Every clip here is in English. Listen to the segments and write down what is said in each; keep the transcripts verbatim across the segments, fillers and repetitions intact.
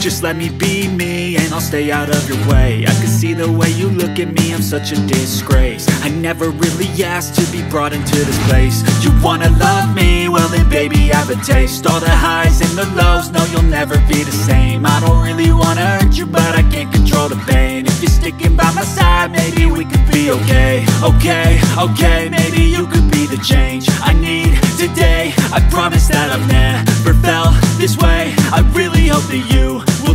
Just let me be me and I'll stay out of your way. I can see the way you look at me, I'm such a disgrace. I never really asked to be brought into this place. You wanna love me? Well then baby I have a taste. All the highs and the lows, no, you'll never be the same. I don't really wanna hurt you, but I can't control the pain. If you're sticking by my side, maybe we could be okay. Okay, okay, maybe you could be the change I need today. I promise that I've never felt this way. I really hope that you will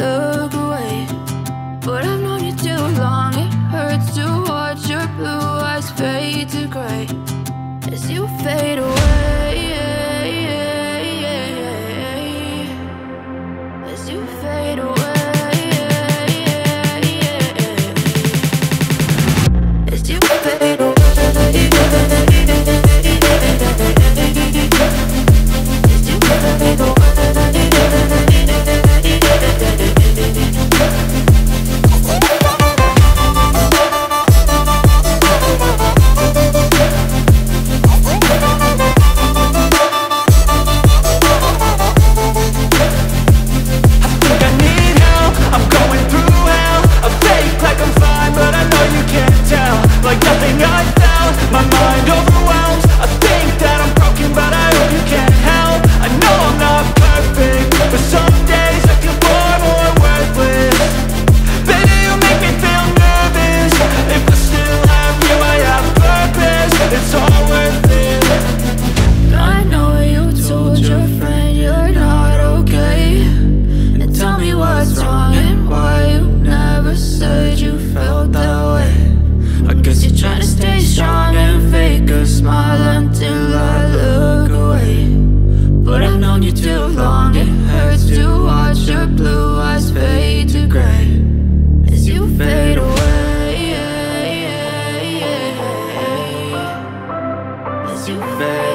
look away. But I've known you too long, it hurts to watch your blue eyes fade to gray as you fade away, as you fade away, as you fade away. You fail.